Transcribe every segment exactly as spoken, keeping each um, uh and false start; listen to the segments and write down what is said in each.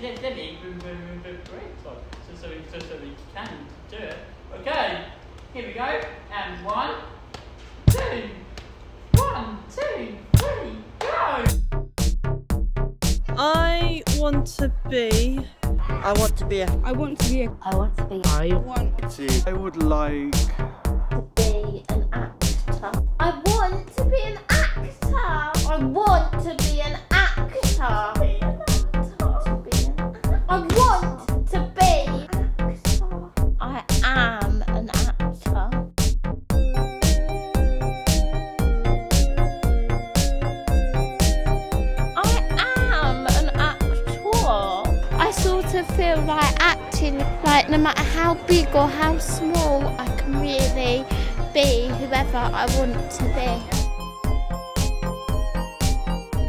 steady, great, so, so, so, so we can do it. Okay, here we go, and one, two, one, two, three, go! I want to be... I want to be a... I want to be a... I want to be a... I want to... I would like... to be an actor. I want to be an actor! I want to be an actor! Like, no matter how big or how small, I can really be whoever I want to be.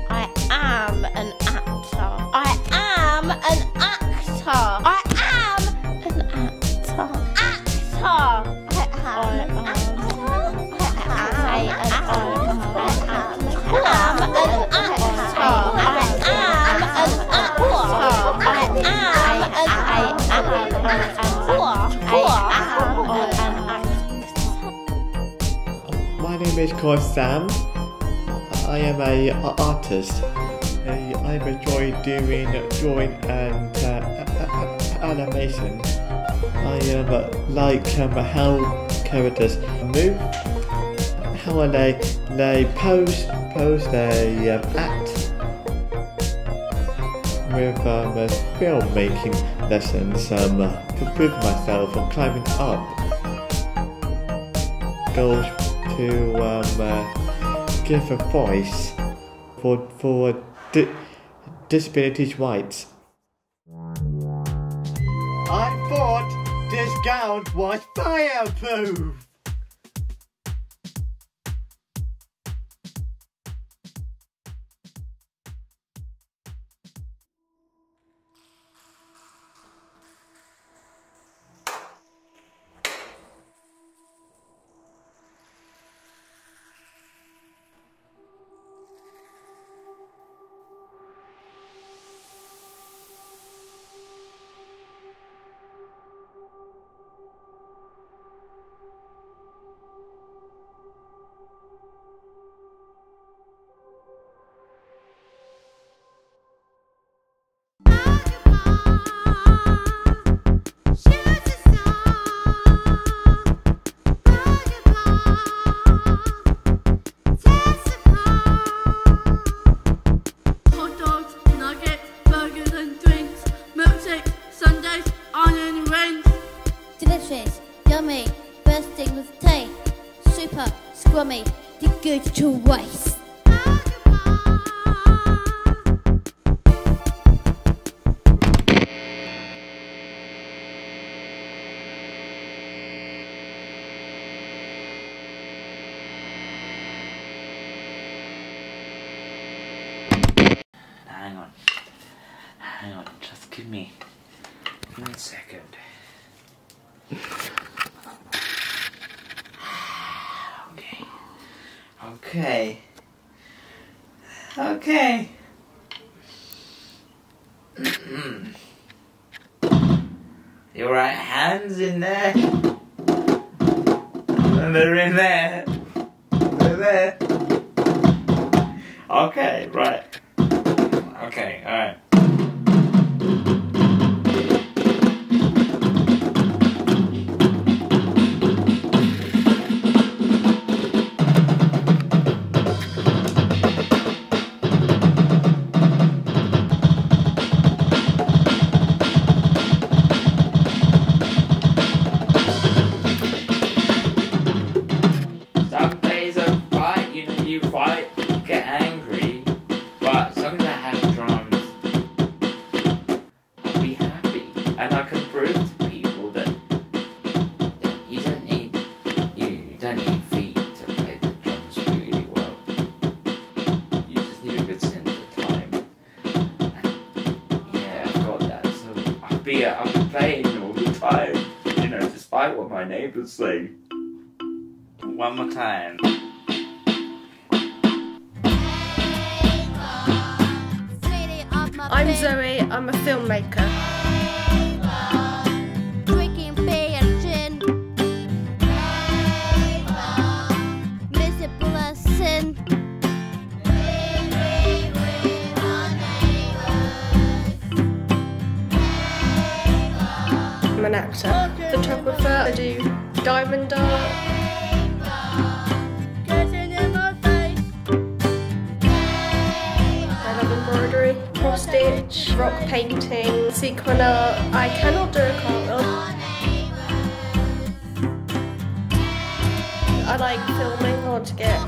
I am an actor. I am an actor. I am an actor. Actor. I am an actor. I am an actor. I am an actor. My name is called Sam. I am an artist. I, I enjoy doing drawing and uh, animation. I um, like um, how characters move, how they they pose, pose they um, act. With um, uh, filmmaking lessons, um, uh, to prove myself on climbing up. Goals to um, uh, give a voice for for di disabilities rights. I thought this gown was fireproof. Scrummy, they're good to waste. Hang on, hang on, just give me one second. Okay. Okay. Your right hand's in there. And they're in there. They're there. Okay, right. Okay, alright. Let's say one more time. I I'm Zoe, I'm a filmmaker. I'm an actor, photographer, I do diamond art. Stitch, rock painting, sequin art. I cannot do a cartwheel. I like filming hard to get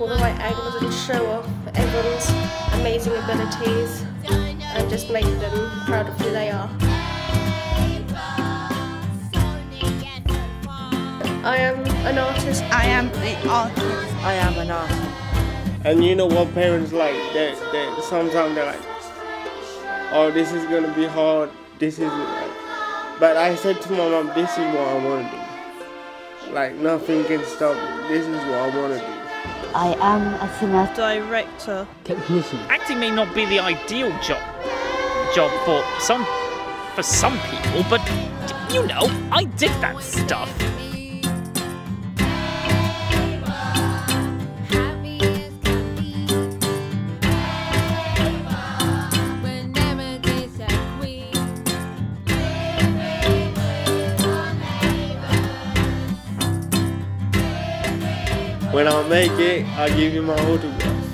all the right angles and show off everyone's amazing abilities and just make them proud of who they are. I am an artist. I am an artist. I am an artist. And you know what parents like? They, they, sometimes they're like, oh, this is gonna be hard, this isn't right. But I said to my mum, this is what I wanna do. Like, nothing can stop me. This is what I wanna do. I am a singer. Director. Technician. Acting may not be the ideal job job for some for some people, but you know, I did that stuff. When I make it, I'll give you my autograph.